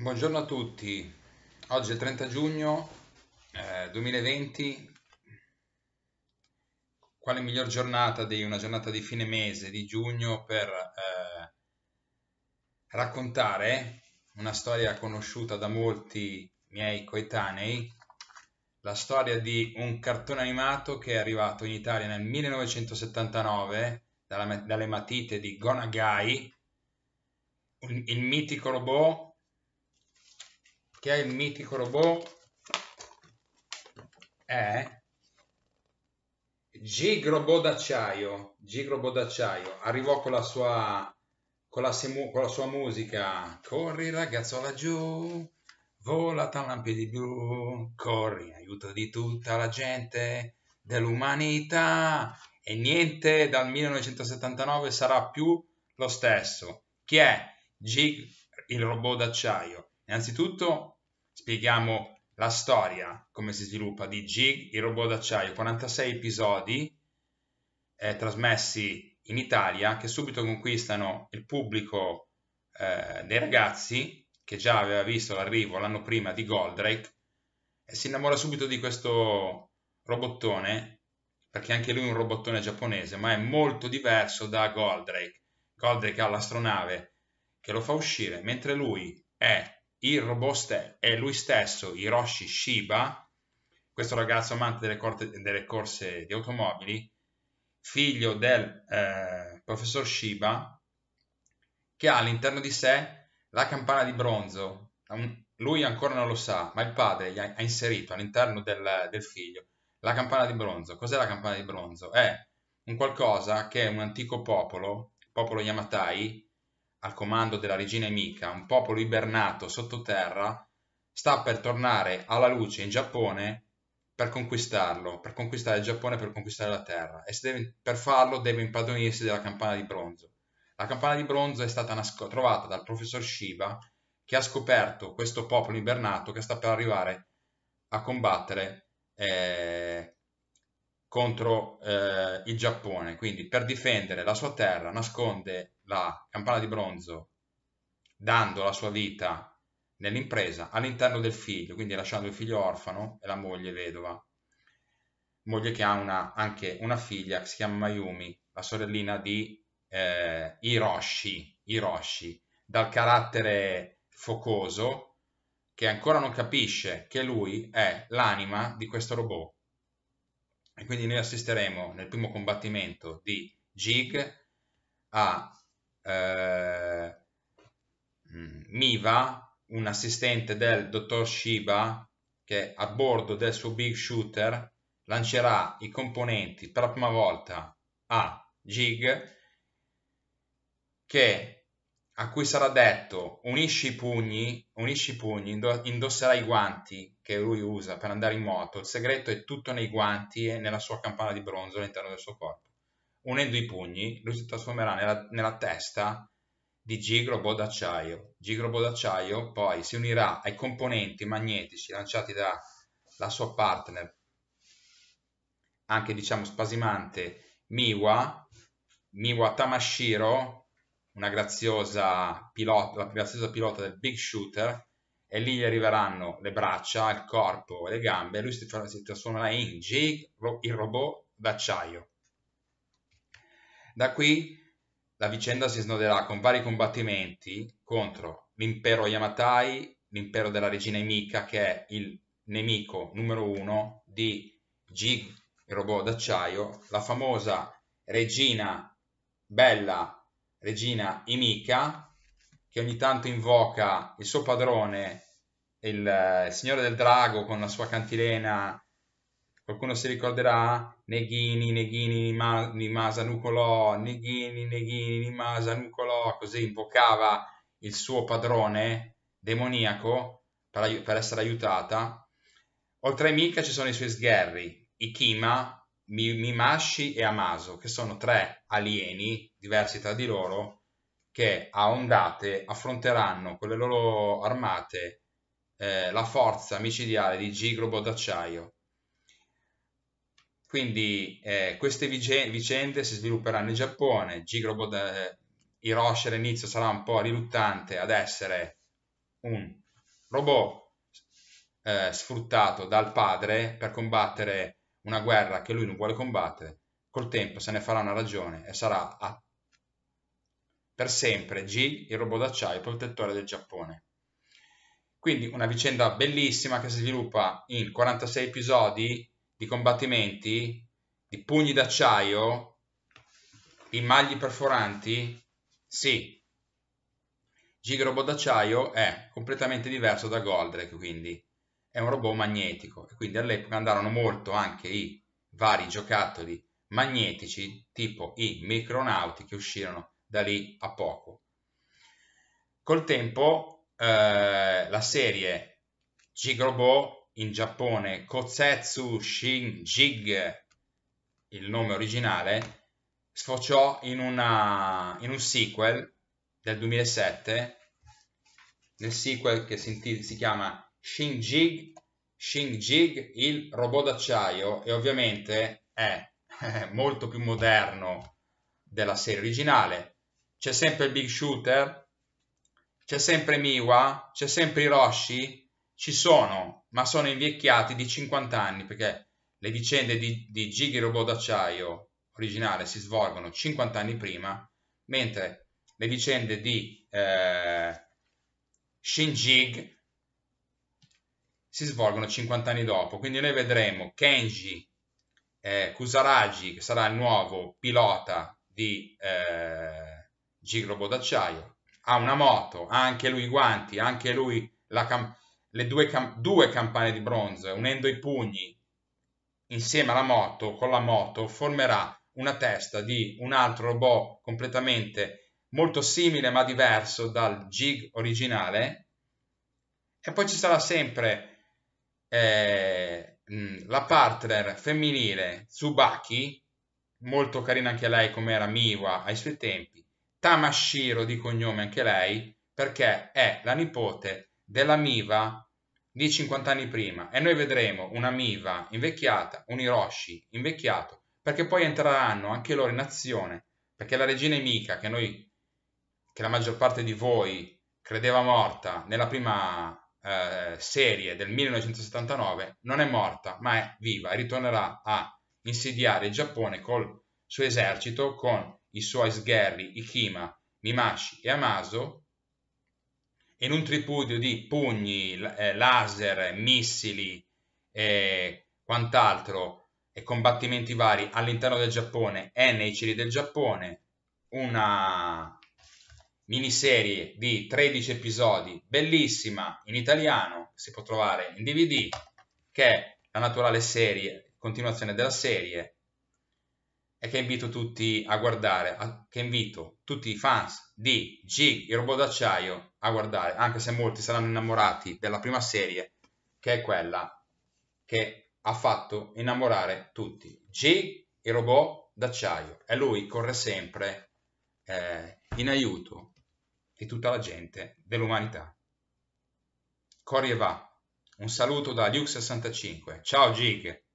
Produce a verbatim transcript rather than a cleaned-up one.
Buongiorno a tutti, oggi è il trenta giugno eh, duemilaventi, quale miglior giornata di una giornata di fine mese di giugno per eh, raccontare una storia conosciuta da molti miei coetanei, la storia di un cartone animato che è arrivato in Italia nel millenovecentosettantanove dalla, dalle matite di Gonagai, il, il mitico robot che è il mitico robot è Jeeg robot d'acciaio. Jeeg robot d'acciaio arrivò con la sua con la, con la sua musica: corri ragazzo laggiù, vola tra un lampione blu, corri aiuto di tutta la gente dell'umanità. E niente dal millenovecentosettantanove sarà più lo stesso. Chi è Jeeg il robot d'acciaio? Innanzitutto spieghiamo la storia, come si sviluppa, di Jeeg, il robot d'acciaio. quarantasei episodi eh, trasmessi in Italia che subito conquistano il pubblico eh, dei ragazzi, che già aveva visto l'arrivo l'anno prima di Goldrake, e si innamora subito di questo robottone, perché anche lui è un robottone giapponese, ma è molto diverso da Goldrake. Goldrake ha l'astronave che lo fa uscire, mentre lui è... il robot è lui stesso, Hiroshi Shiba, questo ragazzo amante delle, corte, delle corse di automobili, figlio del eh, professor Shiba, che ha all'interno di sé la campana di bronzo. Un, lui ancora non lo sa, ma il padre gli ha, ha inserito all'interno del, del figlio la campana di bronzo. Cos'è la campana di bronzo? È un qualcosa che un antico popolo, il popolo Yamatai, al comando della regina Himika, un popolo ibernato sottoterra, sta per tornare alla luce in Giappone per conquistarlo, per conquistare il Giappone, per conquistare la terra. E se deve, per farlo deve impadronirsi della campana di bronzo. La campana di bronzo è stata trovata dal professor Shiba, che ha scoperto questo popolo ibernato che sta per arrivare a combattere eh, contro eh, il Giappone. Quindi per difendere la sua terra nasconde la campana di bronzo, dando la sua vita nell'impresa, all'interno del figlio, quindi lasciando il figlio orfano e la moglie vedova, moglie che ha una, anche una figlia che si chiama Mayumi, la sorellina di eh, Hiroshi, Hiroshi, dal carattere focoso, che ancora non capisce che lui è l'anima di questo robot. E quindi noi assisteremo nel primo combattimento di Jeeg a Eh, Miva, un assistente del dottor Shiba, che a bordo del suo Big Shooter lancerà i componenti per la prima volta a Jeeg, che a cui sarà detto unisci i pugni, unisci i pugni, indosserà i guanti che lui usa per andare in moto, il segreto è tutto nei guanti e nella sua campana di bronzo all'interno del suo corpo. Unendo i pugni, lui si trasformerà nella, nella testa di Jeeg robot d'acciaio. Jeeg robot d'acciaio poi si unirà ai componenti magnetici lanciati dalla sua partner, anche diciamo spasimante, Miwa, Miwa Tamashiro, una graziosa pilota, la graziosa pilota del Big Shooter, e lì gli arriveranno le braccia, il corpo e le gambe, e lui si, si trasformerà in Jeeg, il robot d'acciaio. Da qui la vicenda si snoderà con vari combattimenti contro l'impero Yamatai, l'impero della regina Himika, che è il nemico numero uno di Jeeg, il robot d'acciaio, la famosa regina, bella regina Himika, che ogni tanto invoca il suo padrone, il, il signore del drago, con la sua cantilena. Qualcuno si ricorderà? Neghini, Neghini, Nimasa Nucolò, Neghini, Neghini, Nimasa Nucolò. Così invocava il suo padrone demoniaco per, per essere aiutata. Oltre a Himika ci sono i suoi sgherri, Ikima, Mimashi e Amaso, che sono tre alieni diversi tra di loro, che a ondate affronteranno con le loro armate eh, la forza micidiale di Jeeg robot d'acciaio. Quindi eh, queste vicende si svilupperanno in Giappone. Jeeg robot, eh, Hiroshi all'inizio sarà un po' riluttante ad essere un robot eh, sfruttato dal padre per combattere una guerra che lui non vuole combattere, col tempo se ne farà una ragione e sarà a... per sempre Jeeg, il robot d'acciaio, protettore del Giappone. Quindi una vicenda bellissima che si sviluppa in quarantasei episodi di combattimenti, di pugni d'acciaio, di magli perforanti. Sì, Jeeg robot d'acciaio è completamente diverso da Goldrake, quindi è un robot magnetico, e quindi all'epoca andarono molto anche i vari giocattoli magnetici, tipo i micronauti, che uscirono da lì a poco. Col tempo eh, la serie Jeeg robot, in Giappone Kotsetsu shin jig, il nome originale, sfociò in, una, in un sequel del duemilasette, nel sequel che si, si chiama Shin Jig, Shin Jig, il robot d'acciaio, e ovviamente è molto più moderno della serie originale. C'è sempre il Big Shooter, c'è sempre Miwa, c'è sempre Hiroshi, ci sono, ma sono invecchiati di cinquanta anni, perché le vicende di, di Jeeg il robot d'acciaio originale si svolgono cinquanta anni prima, mentre le vicende di eh, Shin Jig si svolgono cinquanta anni dopo. Quindi noi vedremo Kenji eh, Kusaraji, che sarà il nuovo pilota di eh, Jeeg robot d'acciaio. Ha una moto, ha anche lui i guanti, ha anche lui la le due, cam due campane di bronzo, unendo i pugni insieme alla moto, con la moto formerà una testa di un altro robot completamente molto simile ma diverso dal Jeeg originale. E poi ci sarà sempre eh, la partner femminile Tsubaki, molto carina anche lei come era Miwa ai suoi tempi, Tamashiro di cognome anche lei, perché è la nipote della Miva di cinquanta anni prima, e noi vedremo una Miva invecchiata, un Hiroshi invecchiato, perché poi entreranno anche loro in azione, perché la regina Himika, che noi che la maggior parte di voi credeva morta nella prima eh, serie del millenovecentosettantanove, non è morta, ma è viva e ritornerà a insidiare il Giappone col suo esercito, con i suoi sgherri Ikima, Mimashi e Amaso, in un tripudio di pugni, laser, missili e quant'altro, e combattimenti vari all'interno del Giappone e nei cieli del Giappone. Una miniserie di tredici episodi, bellissima, in italiano, si può trovare in D V D, che è la naturale serie, continuazione della serie, e che invito tutti a guardare, a, che invito tutti i fans di Jeeg, il robot d'acciaio, a guardare, anche se molti saranno innamorati della prima serie, che è quella che ha fatto innamorare tutti. Jeeg, il robot d'acciaio, e lui corre sempre eh, in aiuto di tutta la gente dell'umanità. Corri e va. Un saluto da Luke sessantacinque. Ciao Jeeg!